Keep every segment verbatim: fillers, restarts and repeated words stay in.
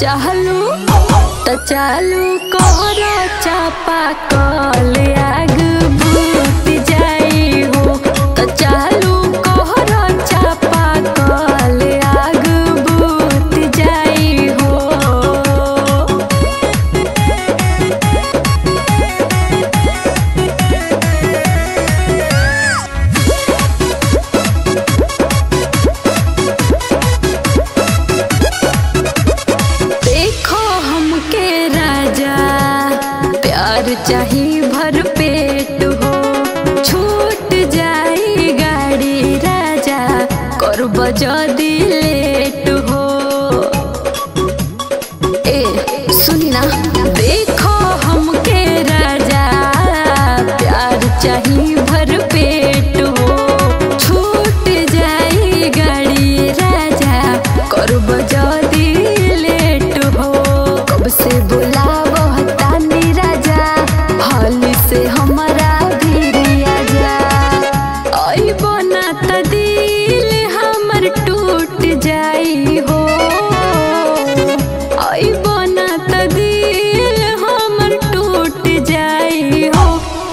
चाहलू तो चालू कोरा चापा कल आग भूत जाए हो तो चालू कोरा चापा कल आग भूत जाए हो। चाहिए भरपेट हो छूट जाए गाड़ी राजा कर बजदी लेट हो। ए सुनी ना देखो हमके राजा प्यार चाहिए भरपेट हो छूट जाए गाड़ी राजा कर बजदी लेट हो। कब से बोला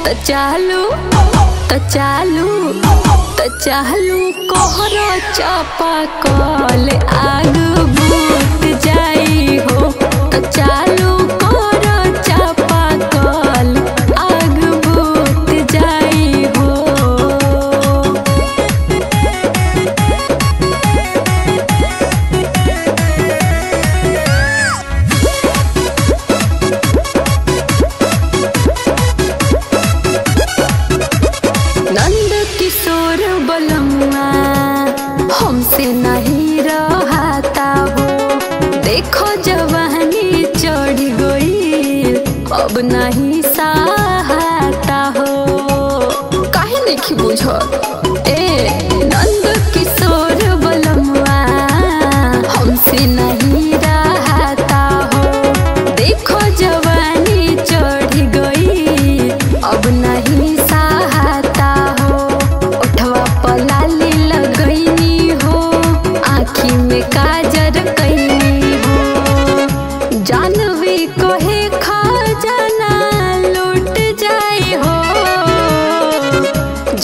तो चालू तो चालू तो चालू कोहरा चापा कल आग भूत जाई हो तो चालू कोहरा चापा कल आग भूत जाई हो। किशोर बलमा हमसे नहीं रहता हो देखो जवानी चढ़ गई अब नहीं सहाता हो। काहे नहीं बुझल ए नंद किशोर बलमा हमसे नहीं रहता हो देखो जवानी चढ़ गई अब नहीं काजर कहीं हो जानवी कहे खजाना लूट जाए हो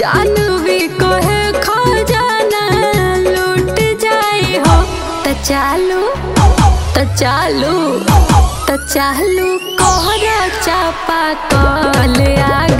जानवी कहे खजाना लूट जाए हो। तो चालू तो चालू तो चालू कोहरा चापा कल आग